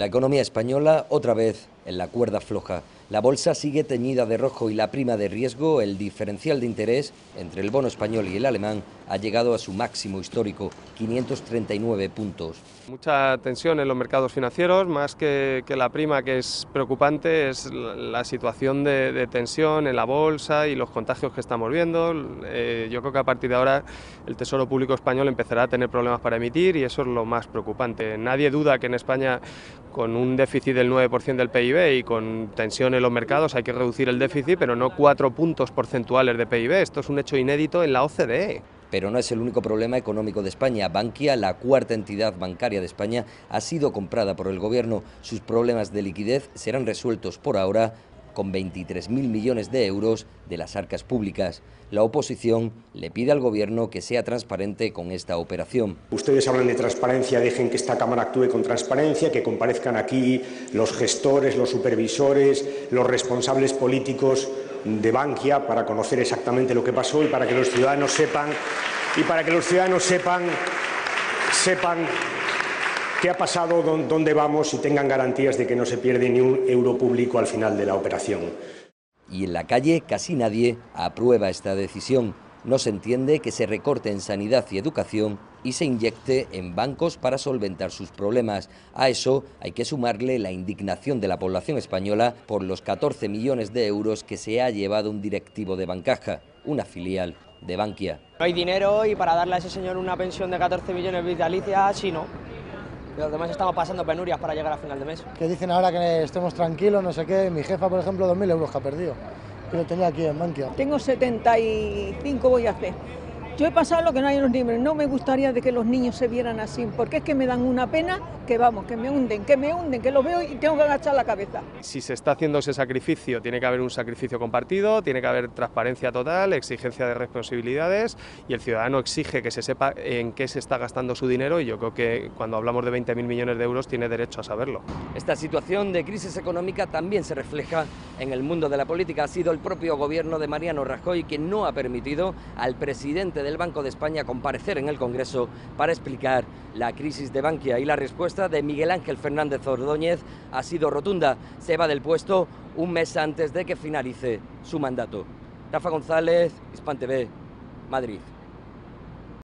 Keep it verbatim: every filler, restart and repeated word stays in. La economía española otra vez en la cuerda floja. La bolsa sigue teñida de rojo y la prima de riesgo, el diferencial de interés entre el bono español y el alemán, ha llegado a su máximo histórico, quinientos treinta y nueve puntos. Mucha tensión en los mercados financieros, más que, que la prima, que es preocupante, es la situación de, de tensión en la bolsa y los contagios que estamos viendo. Eh, yo creo que a partir de ahora el Tesoro Público Español empezará a tener problemas para emitir y eso es lo más preocupante. Nadie duda que en España, con un déficit del nueve por ciento del P I B y con tensión en los mercados, hay que reducir el déficit, pero no cuatro puntos porcentuales de P I B. Esto es un hecho inédito en la O C D E. Pero no es el único problema económico de España. Bankia, la cuarta entidad bancaria de España, ha sido comprada por el Gobierno. Sus problemas de liquidez serán resueltos por ahora con veintitrés mil millones de euros de las arcas públicas. La oposición le pide al Gobierno que sea transparente con esta operación. Ustedes hablan de transparencia, dejen que esta Cámara actúe con transparencia, que comparezcan aquí los gestores, los supervisores, los responsables políticos de Bankia para conocer exactamente lo que pasó y para que los ciudadanos sepan y para que los ciudadanos sepan sepan qué ha pasado, dónde vamos y tengan garantías de que no se pierde ni un euro público al final de la operación. Y en la calle casi nadie aprueba esta decisión. No se entiende que se recorte en sanidad y educación y se inyecte en bancos para solventar sus problemas. A eso hay que sumarle la indignación de la población española por los catorce millones de euros que se ha llevado un directivo de Bancaja, una filial de Bankia. No hay dinero y para darle a ese señor una pensión de catorce millones vitalicia, sí, no. Los demás estamos pasando penurias para llegar a final de mes. Que dicen ahora que estemos tranquilos, no sé qué. Mi jefa, por ejemplo, dos mil euros que ha perdido. Que lo tenía aquí en Bankia. Tengo setenta y cinco, voy a hacer. Yo he pasado lo que no hay en los libros. No me gustaría de que los niños se vieran así, porque es que me dan una pena que vamos, que me hunden, que me hunden, que lo veo y tengo que agachar la cabeza. Si se está haciendo ese sacrificio, tiene que haber un sacrificio compartido, tiene que haber transparencia total, exigencia de responsabilidades y el ciudadano exige que se sepa en qué se está gastando su dinero y yo creo que cuando hablamos de veinte mil millones de euros tiene derecho a saberlo. Esta situación de crisis económica también se refleja en el mundo de la política. Ha sido el propio gobierno de Mariano Rajoy quien no ha permitido al presidente del Banco de España comparecer en el Congreso para explicar la crisis de Bankia y la respuesta de Miguel Ángel Fernández Ordóñez ha sido rotunda. Se va del puesto un mes antes de que finalice su mandato. Rafa González, HispanTV, Madrid.